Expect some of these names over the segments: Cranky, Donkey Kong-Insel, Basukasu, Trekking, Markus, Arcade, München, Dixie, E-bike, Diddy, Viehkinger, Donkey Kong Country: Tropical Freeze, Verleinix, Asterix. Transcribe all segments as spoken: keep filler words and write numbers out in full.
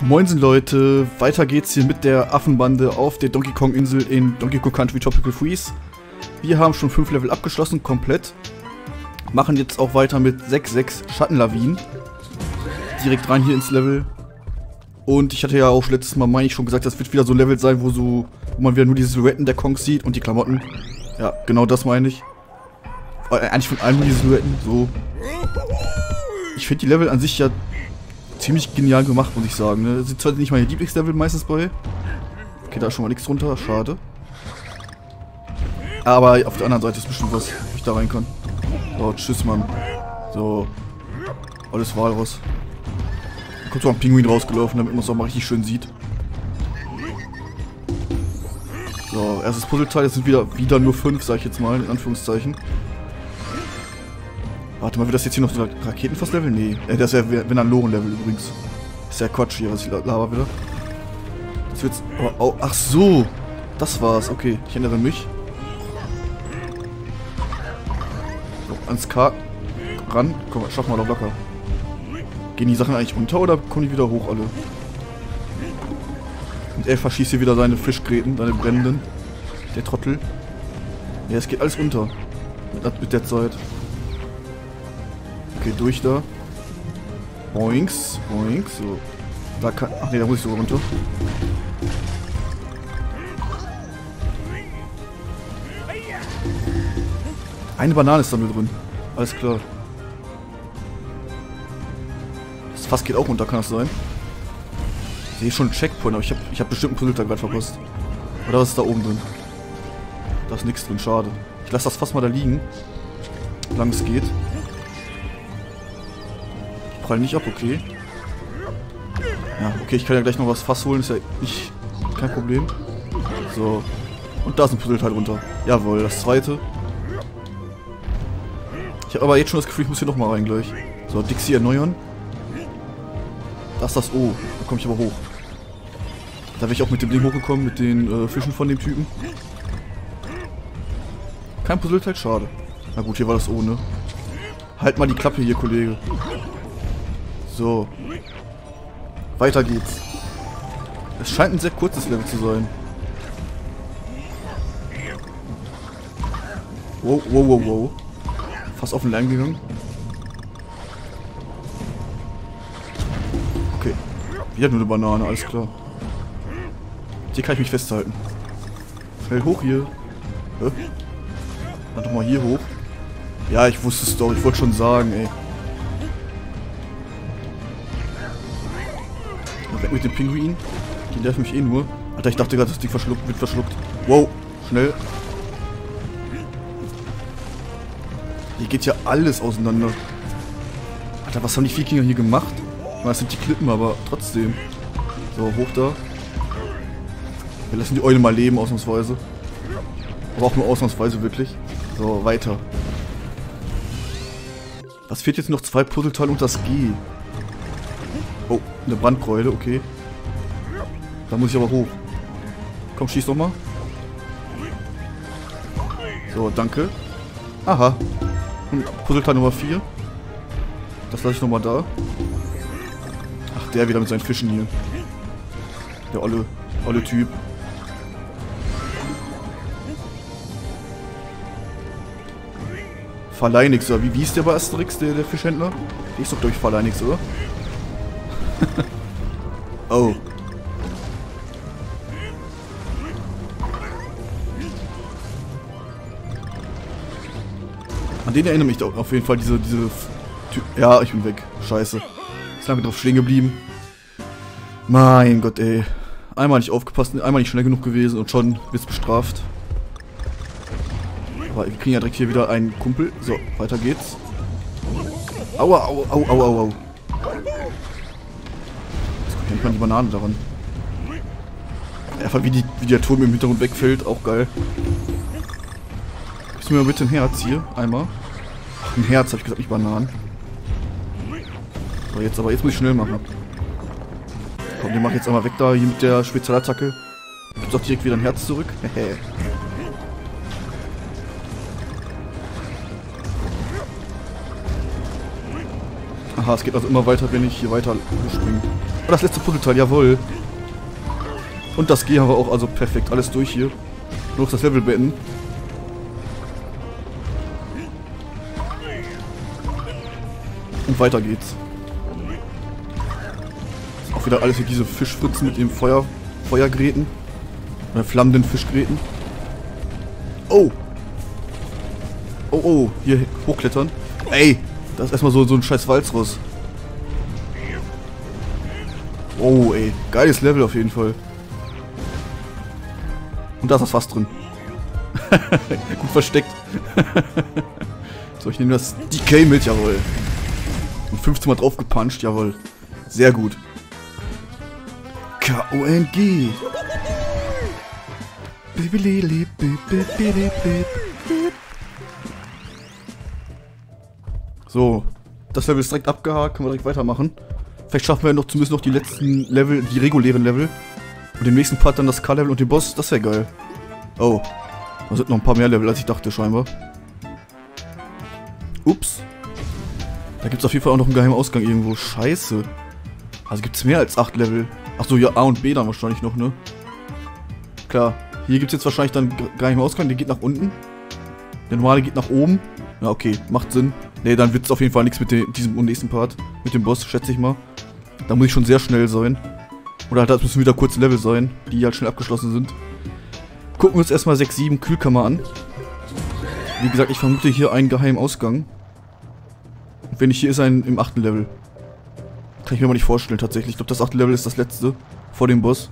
Moinsen Leute, weiter geht's hier mit der Affenbande auf der Donkey Kong Insel in Donkey Kong Country Tropical Freeze. Wir haben schon fünf Level abgeschlossen, komplett. Machen jetzt auch weiter mit sechs sechs Schattenlawinen. Direkt rein hier ins Level. Und ich hatte ja auch letztes Mal, meine ich, schon gesagt, das wird wieder so ein Level sein, wo so, wo man wieder nur die Silhouetten der Kongs sieht und die Klamotten. Ja, genau das meine ich. Eigentlich von allem nur die Silhouetten, so. Ich finde die Level an sich ja ziemlich genial gemacht, muss ich sagen. Ne? Das sind zwar nicht meine Lieblingslevel meistens bei. Okay, da ist schon mal nichts drunter, schade. Aber auf der anderen Seite ist bestimmt was, wo ich da rein kann. So, tschüss, Mann. So. Alles Walross. Da kommt so ein Pinguin rausgelaufen, damit man es auch mal richtig schön sieht. So, erstes Puzzleteil. Jetzt sind wieder, wieder nur fünf, sag ich jetzt mal, in Anführungszeichen. Warte mal, wird das jetzt hier noch so ein Raketenfass-Level? Nee. Äh, das wäre, wenn dann Loren-Level übrigens. Ist ja Quatsch hier, was ich laber wieder. Das wird's. Oh, oh, ach so! Das war's, okay. Ich erinnere mich. So, ans K. Ran. Komm, schaffen wir doch locker. Gehen die Sachen eigentlich unter oder kommen die wieder hoch alle? Und er verschießt hier wieder seine Fischgräten, seine brennenden. Der Trottel. Ja, es geht alles unter. Mit, mit der Zeit. Okay, durch da. Boinks, boinks, so. Da kann... Ach ne, da muss ich sogar runter. Eine Banane ist da mit drin. Alles klar. Das Fass geht auch runter, kann das sein? Ich sehe schon einen Checkpoint, aber ich habe ich hab bestimmt einen Puzzletag gerade verpasst. Oder was ist da oben drin? Da ist nichts drin, schade. Ich lasse das Fass mal da liegen. Solange es geht. Nicht ab, okay. Ja, okay, ich kann ja gleich noch was Fass holen, ist ja nicht, kein Problem. So. Und da ist ein Puzzleteil runter. Jawohl, das zweite. Ich habe aber jetzt schon das Gefühl, ich muss hier nochmal rein gleich. So, Dixie erneuern. Das ist das O. Da komme ich aber hoch. Da wäre ich auch mit dem Ding hochgekommen, mit den äh, Fischen von dem Typen. Kein Puzzleteil, schade. Na gut, hier war das O, ne? Halt mal die Klappe hier, Kollege. So. Weiter geht's. Es scheint ein sehr kurzes Level zu sein. Wow, wow, wow, wow. Fast auf den Lärm gegangen. Okay. Wieder nur eine Banane, alles klar. Hier kann ich mich festhalten. Schnell hoch hier. Hä? Dann doch mal hier hoch. Ja, ich wusste es doch. Ich wollte schon sagen, ey. Weg mit dem Pinguin. Die nervt mich eh nur. Alter, ich dachte gerade, das Ding verschluckt, wird verschluckt. Wow, schnell. Hier geht ja alles auseinander. Alter, was haben die Vikinger hier gemacht? Ich meine, es sind die Klippen, aber trotzdem. So, hoch da. Wir lassen die Eule mal leben, ausnahmsweise. Aber auch nur ausnahmsweise, wirklich. So, weiter. Was fehlt jetzt noch? Zwei Puzzleteile und das G. Oh, eine Brandkeule, okay. Da muss ich aber hoch. Komm, schieß doch mal. So, danke. Aha. Puzzleteil Nummer vier. Das lasse ich nochmal da. Ach, der wieder mit seinen Fischen hier. Der olle, olle Typ. Verleinix, oder? Wie, wie ist der bei Asterix, der, der Fischhändler? Der ist doch, glaube ich, Verleinix, oder? Oh. An den erinnere mich auf jeden Fall diese, diese... Ja, ich bin weg. Scheiße. Ist lange drauf stehen geblieben. Mein Gott, ey. Einmal nicht aufgepasst, einmal nicht schnell genug gewesen und schon wird's bestraft. Aber wir kriegen ja direkt hier wieder einen Kumpel. So, weiter geht's. Aua, aua, aua, aua, aua. Ich meine die Banane daran. Einfach wie, die, wie der Turm im Hintergrund wegfällt, auch geil. Gibst du mir mal bitte ein Herz hier, einmal. Ach, ein Herz, habe ich gesagt, nicht Bananen. So, jetzt aber, jetzt muss ich schnell machen. Komm, den mach ich jetzt einmal weg da, hier mit der Spezialattacke. Gibt's doch direkt wieder ein Herz zurück. Aha, es geht also immer weiter, wenn ich hier weiter springe. Oh, das letzte Puzzleteil, jawohl. Und das G haben wir auch, also perfekt. Alles durch hier. Nur noch das Level beenden. Und weiter geht's. Ist auch wieder alles wie diese Fischfritzen mit den Feuer, Feuergräten. Oder flammenden Fischgräten. Oh! Oh, oh, hier hochklettern. Ey, das ist erstmal so, so ein scheiß Walzross. Oh, ey, geiles Level auf jeden Fall. Und da ist das Fass drin. Gut versteckt. So, ich nehme das D K mit, jawohl. Und fünfzehn Mal drauf gepuncht, jawohl. Sehr gut. K O N G. So, das Level ist direkt abgehakt, können wir direkt weitermachen. Vielleicht schaffen wir noch zumindest noch die letzten Level, die regulären Level. Und im nächsten Part dann das K-Level und den Boss, das wäre geil. Oh, da sind noch ein paar mehr Level, als ich dachte scheinbar. Ups. Da gibt es auf jeden Fall auch noch einen geheimen Ausgang irgendwo. Scheiße. Also gibt es mehr als acht Level. Achso, ja, A und B dann wahrscheinlich noch, ne? Klar. Hier gibt es jetzt wahrscheinlich dann einen geheimen Ausgang, der geht nach unten. Der normale geht nach oben. Na okay, macht Sinn. Ne, dann wird es auf jeden Fall nichts mit dem, diesem und nächsten Part. Mit dem Boss, schätze ich mal. Da muss ich schon sehr schnell sein. Oder das müssen wieder kurze Level sein, die halt schnell abgeschlossen sind. Gucken wir uns erstmal sechs, sieben Kühlkammer an. Wie gesagt, ich vermute hier einen geheimen Ausgang. Und wenn nicht, hier ist ein im achten Level. Kann ich mir mal nicht vorstellen tatsächlich. Ich glaube, das achte Level ist das letzte vor dem Boss.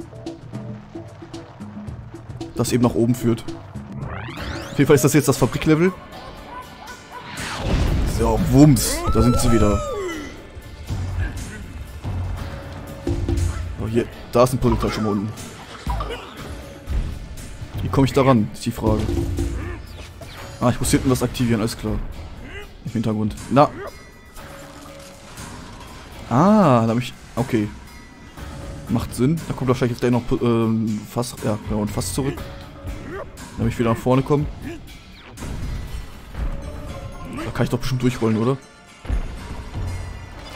Das eben nach oben führt. Auf jeden Fall ist das jetzt das Fabriklevel. So, wumms. Da sind sie wieder. Hier, da ist ein Puzzleteil schon mal unten. Wie komme ich da ran, ist die Frage. Ah, ich muss hinten was aktivieren, alles klar. Im Hintergrund. Na! Ah, da habe ich... Okay. Macht Sinn. Da kommt wahrscheinlich jetzt gleich noch ähm, Fass... Ja, genau, ein Fass zurück. Damit ich wieder nach vorne komme. Da kann ich doch bestimmt durchrollen, oder?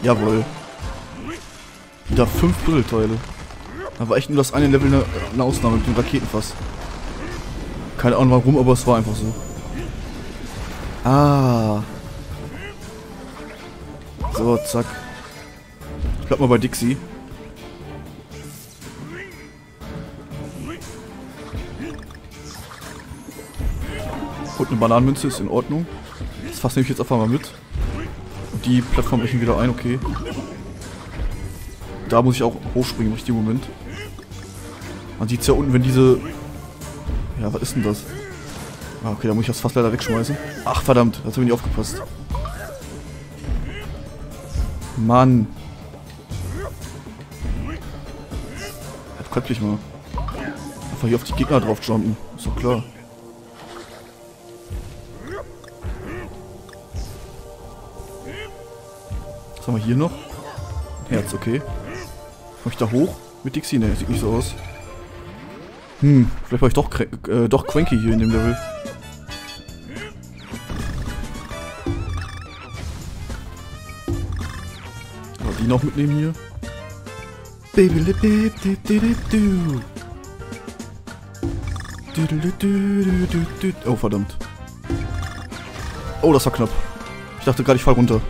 Jawohl. Wieder fünf Puzzleteile. Da war echt nur das eine Level eine, eine Ausnahme mit dem Raketenfass. Keine Ahnung warum, aber es war einfach so. Ah. So, zack. Ich bleib mal bei Dixie. Und eine Bananenmünze ist in Ordnung. Das Fass nehme ich jetzt einfach mal mit. Und die Plattform brechen wieder ein, okay. Da muss ich auch hochspringen im richtigen Moment. Man sieht es ja unten, wenn diese... Ja, was ist denn das? Ah, okay, da muss ich das Fass leider wegschmeißen. Ach, verdammt, das habe ich nicht aufgepasst. Mann. Halt köpflich mal. Einfach hier auf die Gegner drauf jumpen. Ist doch klar. Was haben wir hier noch? Herz, okay. Mach ich da hoch? Mit Dixie? Ne, sieht nicht so aus. Hm, vielleicht war ich doch, äh, doch Cranky hier in dem Level. Aber die noch mitnehmen hier. Oh, verdammt. Oh, das war knapp. Ich dachte gerade, ich fall runter.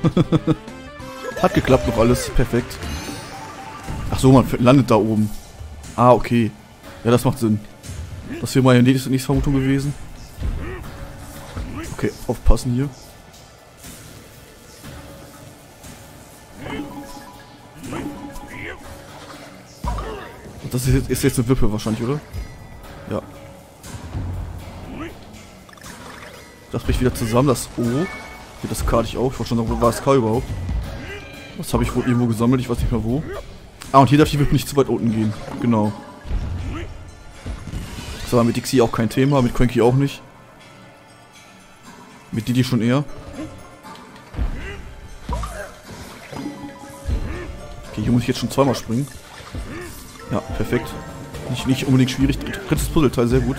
Hat geklappt noch alles. Perfekt. Ach so, man landet da oben. Ah, okay. Ja, das macht Sinn. Das wäre meine nächste Vermutung gewesen. Okay, aufpassen hier. Das ist jetzt, ist jetzt eine Wippe wahrscheinlich, oder? Ja. Das bricht wieder zusammen, das O. Hier, das K hatte ich auch. Ich wollte schon sagen, wo war das K überhaupt? Das habe ich wohl irgendwo gesammelt, ich weiß nicht mehr wo. Ah, und hier darf die Wippe nicht zu weit unten gehen. Genau. Das war mit Dixie auch kein Thema, mit Cranky auch nicht. Mit Diddy schon eher. Okay, hier muss ich jetzt schon zweimal springen. Ja, perfekt. Nicht, nicht unbedingt schwierig. Drittes Puzzleteil, sehr gut.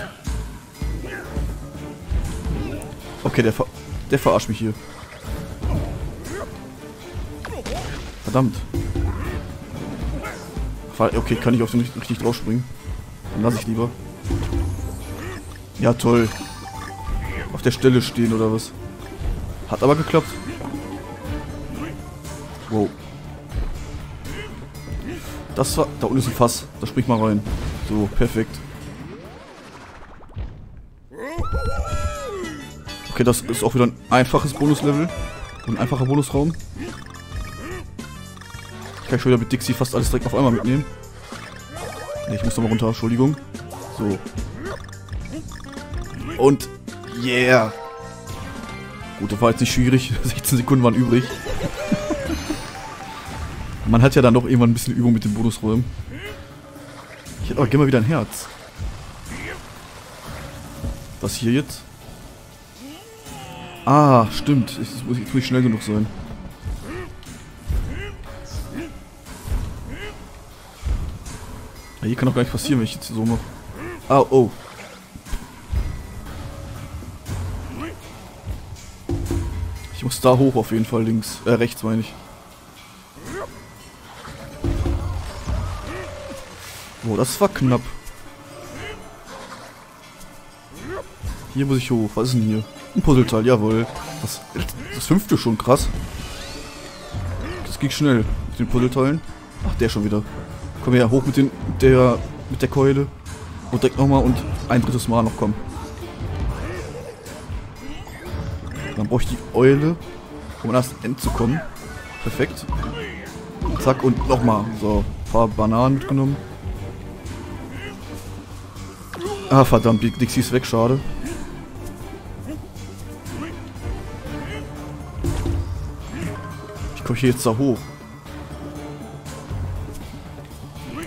Okay, der, ver der verarscht mich hier. Verdammt. Okay, kann ich auf den richtig drauf springen? Dann lasse ich lieber. Ja, toll. Auf der Stelle stehen oder was? Hat aber geklappt. Wow. Das war... Da unten ist ein Fass. Da spring ich mal rein. So, perfekt. Okay, das ist auch wieder ein einfaches Bonuslevel. Ein einfacher Bonusraum. Ich kann schon wieder mit Dixie fast alles direkt auf einmal mitnehmen. Ne, ich muss nochmal runter. Entschuldigung. So. Und... Yeah! Gut, das war jetzt nicht schwierig. sechzehn Sekunden waren übrig. Man hat ja dann doch irgendwann ein bisschen Übung mit den Bonusräumen. Ich hätte aber gerne mal wieder ein Herz. Was hier jetzt? Ah, stimmt. Jetzt muss ich schnell genug sein. Ja, hier kann doch gar nichts passieren, wenn ich jetzt so mache. Ah, oh. Ich muss da hoch auf jeden Fall, links. Äh, rechts meine ich. Oh, das war knapp. Hier muss ich hoch. Was ist denn hier? Ein Puzzleteil, jawohl. Das, das fünfte schon, krass. Das ging schnell mit den Puzzleteilen. Ach, der schon wieder. Komm her, hoch mit den, der, mit der Keule. Und direkt nochmal und ein drittes Mal noch kommen. Dann brauche ich die Eule, um an das End zu kommen. Perfekt. Zack und nochmal. So, ein paar Bananen mitgenommen. Ah, verdammt, die Dixie ist weg, schade. Ich komme hier jetzt da hoch.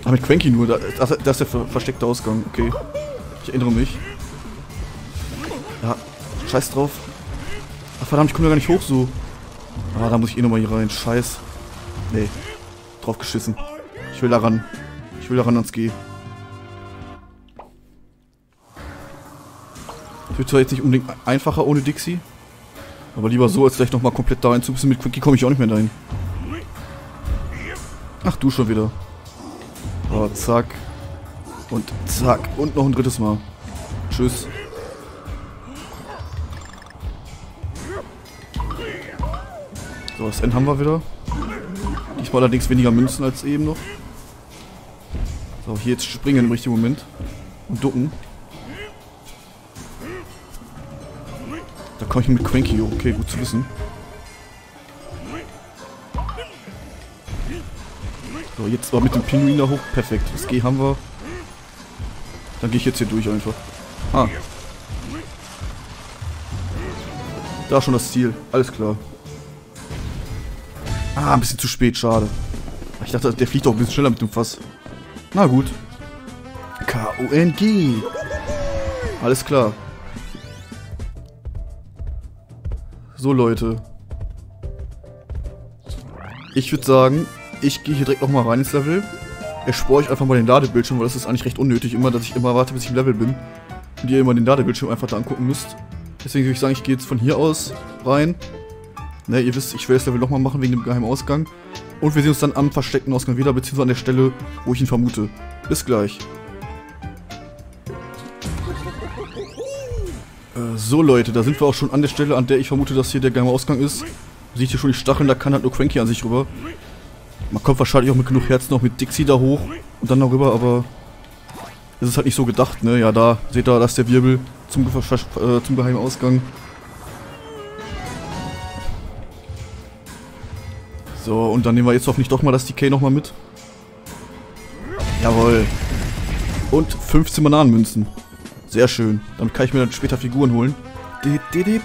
Ah, mit Cranky nur, da, das, das ist der versteckte Ausgang, okay. Ich erinnere mich. Ja, scheiß drauf. Ach, verdammt, ich komme da gar nicht hoch so. Ah, da muss ich eh nochmal hier rein, scheiß. Nee, drauf geschissen. Ich will da ran. Ich will da ran ans G. Wird zwar jetzt nicht unbedingt einfacher ohne Dixie, aber lieber so, als gleich nochmal komplett da rein zu müssen. Mit Cranky komme ich auch nicht mehr dahin. Ach du schon wieder. Oh, zack. Und zack. Und noch ein drittes Mal. Tschüss. So, das End haben wir wieder. Diesmal allerdings weniger Münzen als eben noch. So, hier jetzt springen im richtigen Moment. Und ducken. Da komme ich mit Cranky, okay, gut zu wissen. So, jetzt war mit dem Pinguin da hoch, perfekt. Das G haben wir. Dann gehe ich jetzt hier durch einfach. Ah. Da schon das Ziel, alles klar. Ah, ein bisschen zu spät, schade. Ich dachte, der fliegt doch ein bisschen schneller mit dem Fass. Na gut. K O N G. Alles klar. So Leute, ich würde sagen, ich gehe hier direkt nochmal rein ins Level, erspare euch einfach mal den Ladebildschirm, weil das ist eigentlich recht unnötig, immer, dass ich immer warte, bis ich im Level bin und ihr immer den Ladebildschirm einfach da angucken müsst. Deswegen würde ich sagen, ich gehe jetzt von hier aus rein. Ne, ihr wisst, ich will das Level nochmal machen wegen dem geheimen Ausgang und wir sehen uns dann am versteckten Ausgang wieder, beziehungsweise an der Stelle, wo ich ihn vermute. Bis gleich. So Leute, da sind wir auch schon an der Stelle, an der ich vermute, dass hier der geheime Ausgang ist. Seht ihr schon die Stacheln, da kann halt nur Cranky an sich rüber. Man kommt wahrscheinlich auch mit genug Herzen noch mit Dixie da hoch und dann darüber, aber es ist halt nicht so gedacht, ne? Ja, da seht ihr, da ist der Wirbel zum, äh, zum geheimen Ausgang. So, und dann nehmen wir jetzt hoffentlich doch mal das D K nochmal mit. Jawohl. Und fünfzehn Bananenmünzen. Sehr schön. Damit kann ich mir dann später Figuren holen. Ja,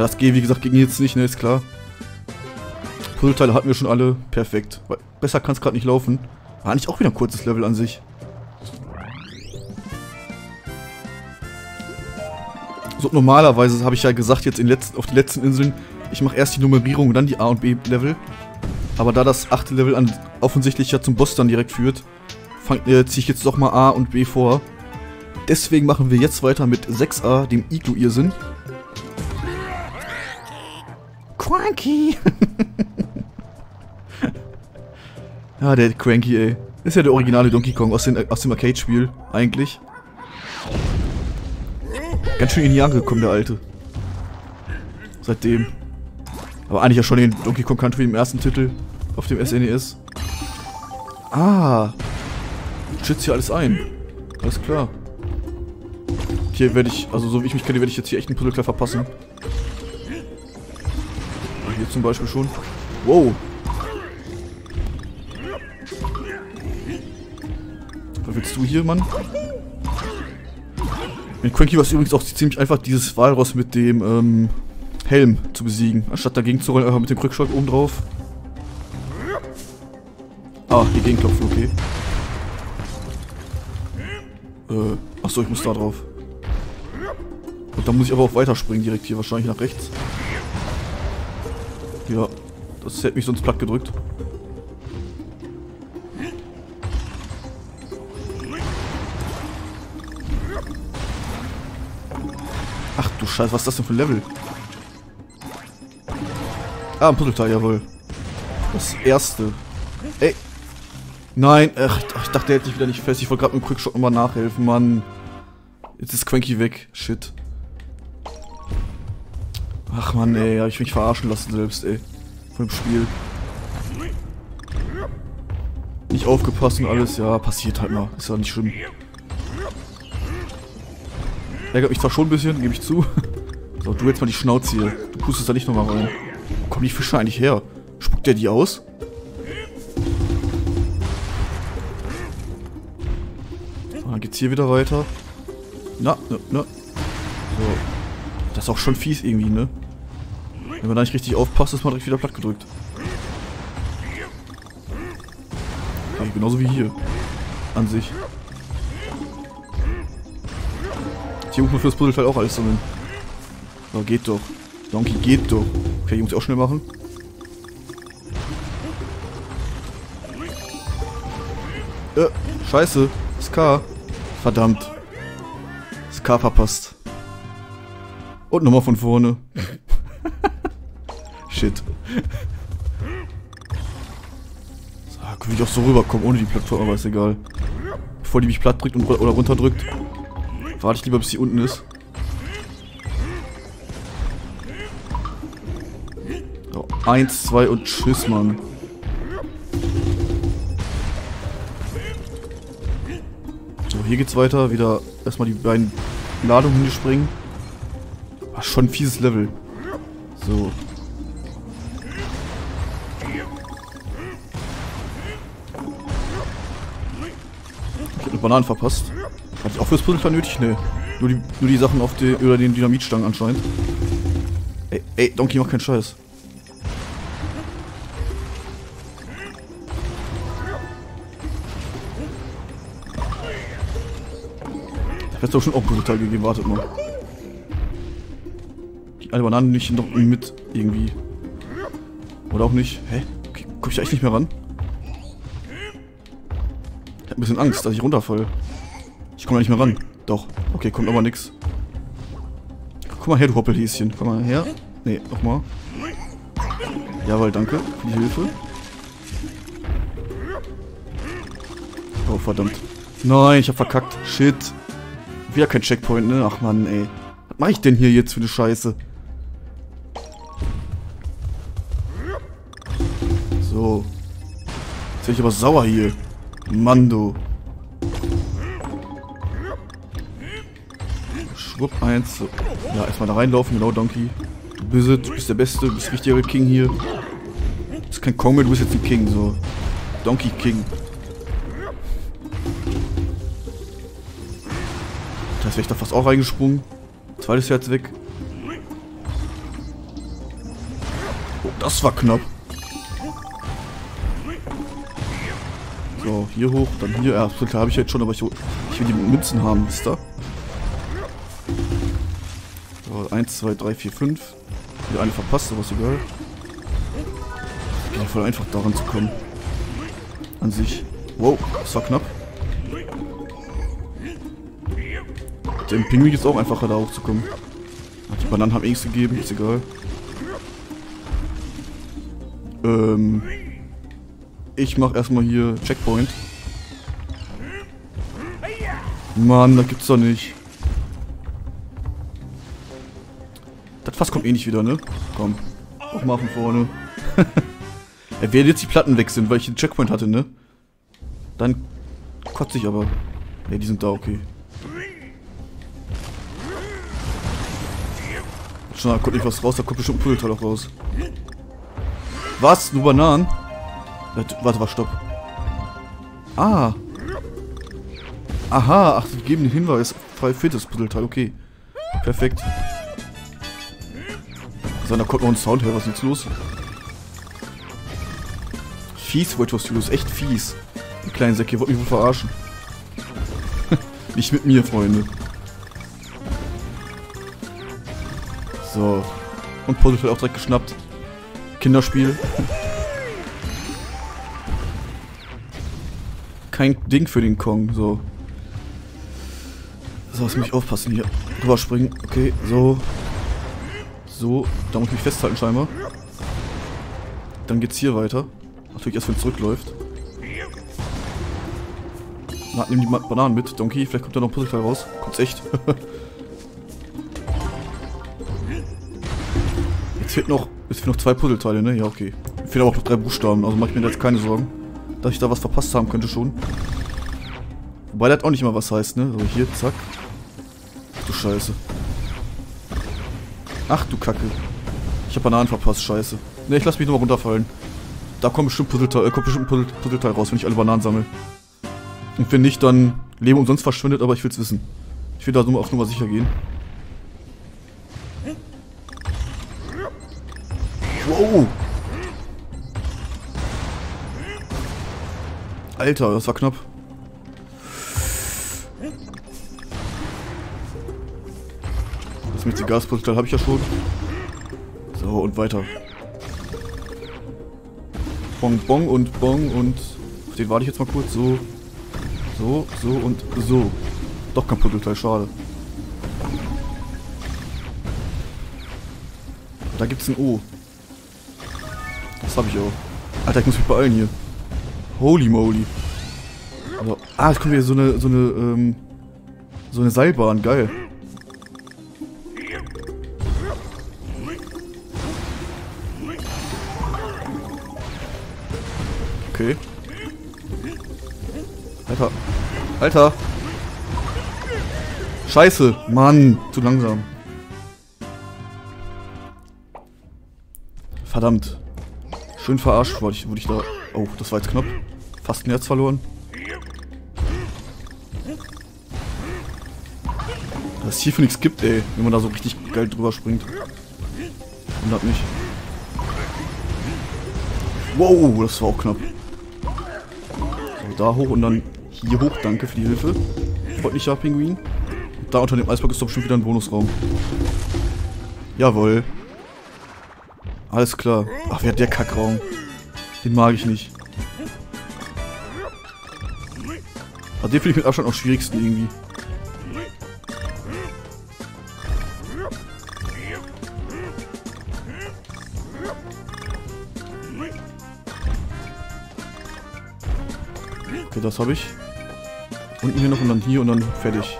das G, wie gesagt, ging jetzt nicht, ne, ist klar. Puzzleteile hatten wir schon alle. Perfekt. Besser kann es gerade nicht laufen. War nicht auch wieder ein kurzes Level an sich. So, normalerweise habe ich ja gesagt, jetzt in letzten, auf den letzten Inseln, ich mache erst die Nummerierung und dann die A- und B-Level. Aber da das achte Level an, offensichtlich ja zum Boss dann direkt führt, äh, ziehe ich jetzt doch mal A und B vor. Deswegen machen wir jetzt weiter mit sechs a, dem Iglu-Irrsinn. Cranky! Ah, der Cranky, ey. Ist ja der originale Donkey Kong aus, den, aus dem Arcade-Spiel, eigentlich. Ganz schön in die Jahre gekommen, der Alte. Seitdem. Aber eigentlich ja schon in Donkey Kong Country im ersten Titel auf dem S N E S. Ah. Schützt hier alles ein. Alles klar. Hier werde ich, also so wie ich mich kenne, werde ich jetzt hier echt einen Puzzle verpassen. Hier zum Beispiel schon. Wow. Was willst du hier, Mann? Mit Cranky war es übrigens auch ziemlich einfach, dieses Walross mit dem ähm, Helm zu besiegen. Anstatt dagegen zu rollen, einfach mit dem Krückstock oben drauf. Ah, die Gegenklopfen, okay. Äh, achso, ich muss da drauf. Und dann muss ich aber auch weiterspringen, direkt hier, wahrscheinlich nach rechts. Ja, das hätte mich sonst platt gedrückt. Ach du Scheiße, was ist das denn für ein Level? Ah, ein Puzzleteil, jawohl. Das erste. Ey. Nein, ach, ich dachte, der hält sich wieder nicht fest. Ich wollte gerade mit dem Quickshot nochmal nachhelfen, Mann. Jetzt ist Cranky weg. Shit. Ach Mann, ey, hab ich mich verarschen lassen selbst, ey. Von dem Spiel. Nicht aufgepasst und alles, ja, passiert halt mal. Ist ja nicht schlimm. Ärgert mich zwar schon ein bisschen, gebe ich zu. So, du jetzt mal die Schnauze hier. Du pustest da nicht nochmal rein. Wo kommen die Fische eigentlich her? Spuckt der die aus? So, dann geht's hier wieder weiter. Na, ne, ne. So. Das ist auch schon fies irgendwie, ne? Wenn man da nicht richtig aufpasst, ist man direkt wieder platt gedrückt. Okay, genauso wie hier. An sich. Hier muss man für das Puzzleteil auch alles sammeln. So, geht doch. Donkey, geht doch. Okay, ich muss auch schnell machen. Äh, scheiße. Ska. Verdammt. Ska verpasst. Und nochmal von vorne. Shit. So, kann ich auch so rüberkommen, ohne die Plattform, aber ist egal. Bevor die mich platt drückt und, oder runterdrückt. Warte ich lieber, bis sie unten ist. So, eins, zwei und tschüss, Mann. So, hier geht's weiter. Wieder erstmal die beiden Ladungen hinspringen. Ach, schon ein fieses Level. So. Ich hab eine Banane verpasst. Hatte ich auch fürs Puzzle nötig? Ne. Nur die, nur die Sachen auf den, oder den Dynamitstangen anscheinend. Ey, ey, Donkey macht keinen Scheiß. Ich hätte doch schon auch ein Puzzleteil gegeben, wartet mal. Die eine Banane nicht noch mit irgendwie. Oder auch nicht. Hä? Okay, komm ich da echt nicht mehr ran? Ich hab ein bisschen Angst, dass ich runterfalle. Ich komme da nicht mehr ran. Doch. Okay, kommt aber nix. Komm mal her, du Hoppelhäschen. Komm mal her. Nee, nochmal. Jawohl, danke für die Hilfe. Oh, verdammt. Nein, ich hab verkackt. Shit. Wieder kein Checkpoint, ne? Ach Mann, ey. Was mach ich denn hier jetzt für eine Scheiße? So. Jetzt bin ich aber sauer hier. Mando. Schwupp, eins. So. Ja, erstmal da reinlaufen, genau, Donkey. Du bist, du bist der Beste, du bist richtiger King hier. Du bist kein Kong mehr, du bist jetzt ein King, so. Donkey King. Da wäre ich da fast auch reingesprungen. Zweites Herz weg. Oh, das war knapp. So, hier hoch, dann hier. Ja, das habe ich jetzt schon, aber ich, ich will die Münzen haben, wisst ihr? eins, zwei, drei, vier, fünf. Die eine verpasst, aber ist egal. Geht voll einfach daran zu kommen. An sich. Wow, das war knapp. Dem Pinguin ist auch einfacher, da hochzukommen. Die Bananen haben eh nichts gegeben, ist egal. Ähm. Ich mach erstmal hier Checkpoint. Mann, das gibt's doch nicht. Das Fass kommt eh nicht wieder, ne? Komm. Auch mal von vorne. Ja, wenn jetzt die Platten weg sind, weil ich den Checkpoint hatte, ne? Dann kotze ich aber. Ja, die sind da, okay. Schon, da kommt nicht was raus, da kommt bestimmt ein Pudelteil auch raus. Was? Nur Bananen? Warte, warte, stopp. Ah. Aha, ach, die geben den Hinweis. Frei fehlt das Pudelteil, okay. Perfekt. So, da kommt noch ein Sound her, was ist jetzt los? Fies, Wait for Studios, echt fies. Die kleinen Säcke, ihr wollt mich wohl verarschen. Nicht mit mir, Freunde. So. Und Puzzle wird auch direkt geschnappt. Kinderspiel. Kein Ding für den Kong, so. So, jetzt muss ich aufpassen hier. Rüberspringen, okay, so. So, da muss ich mich festhalten scheinbar. Dann geht's hier weiter. Natürlich erst, wenn es zurückläuft. Na, nimm die Bananen mit, Donkey. Vielleicht kommt da noch ein Puzzleteil raus. Kommt's echt. Jetzt fehlt noch, jetzt fehlen noch zwei Puzzleteile, ne? Ja, okay. Mir fehlen aber auch noch drei Buchstaben, also mach ich mir da jetzt keine Sorgen. Dass ich da was verpasst haben könnte schon. Wobei das auch nicht mal was heißt, ne? So, hier, zack. Ach du Scheiße. Ach du Kacke. Ich hab Bananen verpasst, scheiße. Ne, ich lass mich nochmal runterfallen. Da kommt bestimmt Puzzleteil, äh, kommt bestimmt ein Puzzleteil raus, wenn ich alle Bananen sammle. Und wenn nicht, dann Leben umsonst verschwindet, aber ich will's wissen. Ich will da nur auf Nummer sicher gehen. Wow! Alter, das war knapp. Das mit dem Gasputzel habe ich ja schon. So, und weiter. Bong, bong und bong und... Auf den warte ich jetzt mal kurz, so... So, so und so. Doch kein Puzzleteil, schade. Da gibt's ein O. Das hab ich auch. Alter, ich muss mich beeilen hier. Holy moly. Also, ah, jetzt kommt wieder so eine, so eine, ähm, so eine Seilbahn, geil. Okay. Alter. Alter. Scheiße. Mann. Zu langsam. Verdammt. Schön verarscht wurde ich, wurde ich da... Oh, das war jetzt knapp. Fast ein Herz verloren. Dass es hierfür nichts gibt, ey. Wenn man da so richtig geil drüber springt. Wundert mich. Wow, das war auch knapp. So, da hoch und dann... Hier hoch, danke für die Hilfe. Freundlicher Pinguin. Da unter dem Eisberg ist doch schon wieder ein Bonusraum. Jawohl. Alles klar. Ach, wer hat der Kackraum? Den mag ich nicht. Aber den finde ich mit Abstand am schwierigsten irgendwie. Okay, das habe ich. Unten hier noch und dann hier und dann fertig.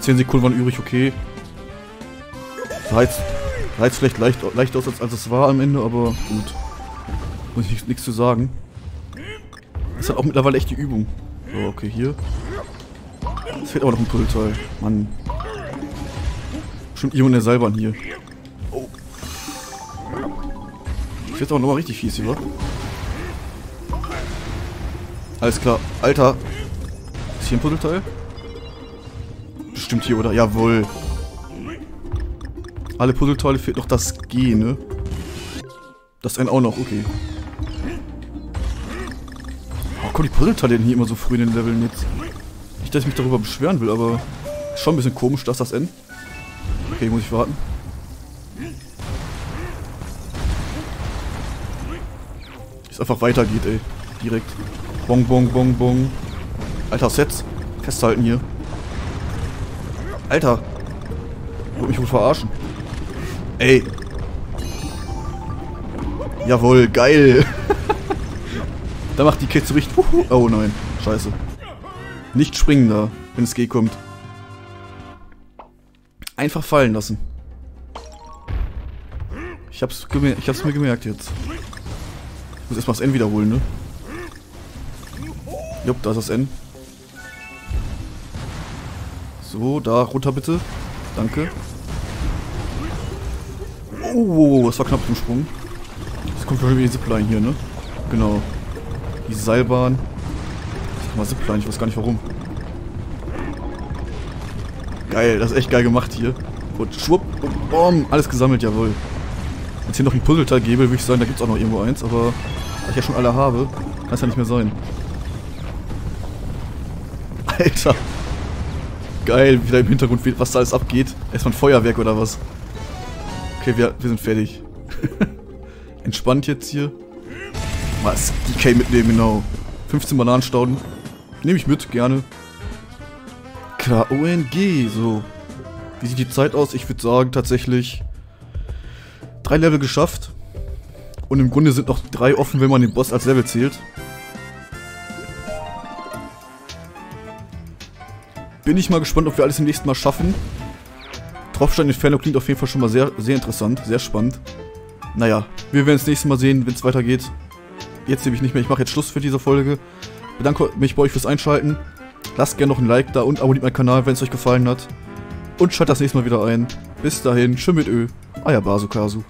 zehn Sekunden waren übrig, okay. Reiz, reiz vielleicht leicht, leicht aus, als, als es war am Ende, aber gut. Muss ich nichts zu sagen. Ist halt auch mittlerweile echt die Übung. So, okay, hier. Es fehlt aber noch ein Puzzleteil. Mann. Bestimmt irgendwo in der Seilbahn hier. Oh. Ich werde auch nochmal richtig fies hier, wa? Alles klar. Alter. Ist hier ein Puzzleteil? Bestimmt hier, oder? Jawohl. Alle Puzzleteile fehlt noch das G, ne? Das N auch noch, okay. Oh, komm, die Puzzleteile denn hier immer so früh in den Leveln jetzt. Nicht, dass ich mich darüber beschweren will, aber... Ist schon ein bisschen komisch, dass das N. Okay, muss ich warten. Dass einfach weitergeht, ey. Direkt. Bong, bong, bong, bong. Alter, Sets. Festhalten hier. Alter. Ich will mich wohl verarschen. Ey. Jawohl, geil. Da macht die Kids so richtig... Huhu. Oh nein, scheiße. Nicht springen da, wenn es geht kommt. Einfach fallen lassen. Ich hab's, ich hab's mir gemerkt jetzt. Ich muss erstmal das N wiederholen, ne? Jupp, da ist das N. So, da runter bitte. Danke. Oh, das war knapp zum Sprung. Das kommt schon über die Zipline hier, ne? Genau. Die Seilbahn. Ich sag mal Zipline, ich weiß gar nicht warum. Geil, das ist echt geil gemacht hier. Und schwupp, und bom, alles gesammelt, jawohl. Wenn es hier noch ein Puzzleteil gäbe, würde ich sagen, da gibt es auch noch irgendwo eins, aber da ich ja schon alle habe, kann es ja nicht mehr sein. Alter. Geil, wie da im Hintergrund wird, was da alles abgeht. Erstmal ein Feuerwerk oder was? Okay, wir, wir sind fertig. Entspannt jetzt hier. Was? D K mitnehmen, genau. fünfzehn Bananenstauden. Nehme ich mit, gerne. K O N G, so. Wie sieht die Zeit aus? Ich würde sagen, tatsächlich drei Level geschafft. Und im Grunde sind noch drei offen, wenn man den Boss als Level zählt. Bin ich mal gespannt, ob wir alles im nächsten Mal schaffen. Tropfstein Inferno klingt auf jeden Fall schon mal sehr, sehr interessant, sehr spannend. Naja, wir werden es nächstes Mal sehen, wenn es weitergeht. Jetzt nehme ich nicht mehr, ich mache jetzt Schluss für diese Folge. Bedanke mich bei euch fürs Einschalten. Lasst gerne noch ein Like da und abonniert meinen Kanal, wenn es euch gefallen hat. Und schaltet das nächste Mal wieder ein. Bis dahin, schön mit Ö. Euer Basukasu.